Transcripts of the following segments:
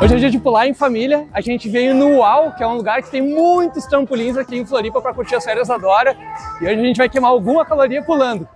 Hoje é dia de pular em família. A gente veio no WoW, que é um lugar que tem muitos trampolins aqui em Floripa para curtir as férias da Dora. E hoje a gente vai queimar alguma caloria pulando.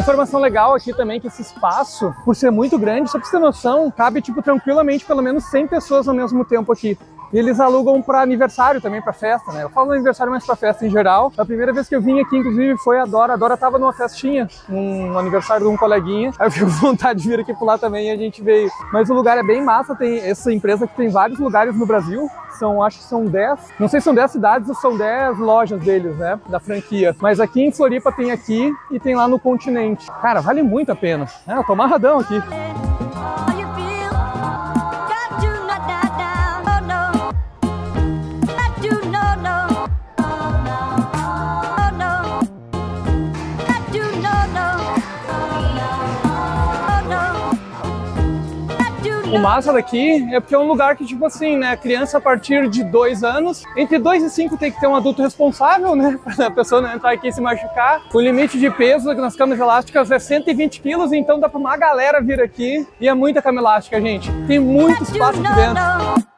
Informação legal aqui também que esse espaço, por ser muito grande, só pra você ter noção, cabe tipo tranquilamente pelo menos 100 pessoas ao mesmo tempo aqui. E eles alugam para aniversário também, para festa, né? Eu falo aniversário, mas para festa em geral. A primeira vez que eu vim aqui, inclusive, foi a Dora. A Dora tava numa festinha, um aniversário de um coleguinha. Aí eu fiquei com vontade de vir aqui pular também e a gente veio. Mas o lugar é bem massa, tem essa empresa que tem vários lugares no Brasil. Acho que são 10, não sei se são 10 cidades ou são 10 lojas deles, né? Da franquia. Mas aqui em Floripa tem aqui e tem lá no continente. Cara, vale muito a pena. É, eu tô amarradão aqui. O massa daqui é porque é um lugar que, tipo assim, né, criança a partir de 2 anos, entre 2 e 5 tem que ter um adulto responsável, né, pra a pessoa não entrar aqui e se machucar. O limite de peso nas camas elásticas é 120 quilos, então dá pra uma galera vir aqui e é muita cama elástica, gente. Tem muito espaço aqui dentro.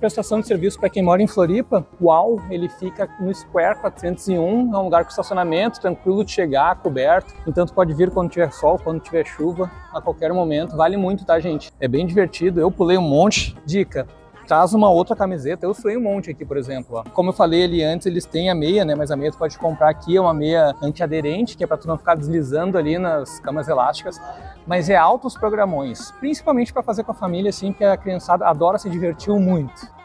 Prestação de serviço para quem mora em Floripa, UOW, ele fica no Square 401, é um lugar com estacionamento, tranquilo de chegar, coberto, então tu pode vir quando tiver sol, quando tiver chuva, a qualquer momento, vale muito, tá, gente? É bem divertido, eu pulei um monte. Dica: traz uma outra camiseta, eu suei um monte aqui, por exemplo, ó. Como eu falei ali antes, eles têm a meia, né, mas a meia tu pode comprar aqui, é uma meia antiaderente, que é pra tu não ficar deslizando ali nas camas elásticas, mas é altos programões, principalmente pra fazer com a família, assim, que a criançada adora, se divertir muito.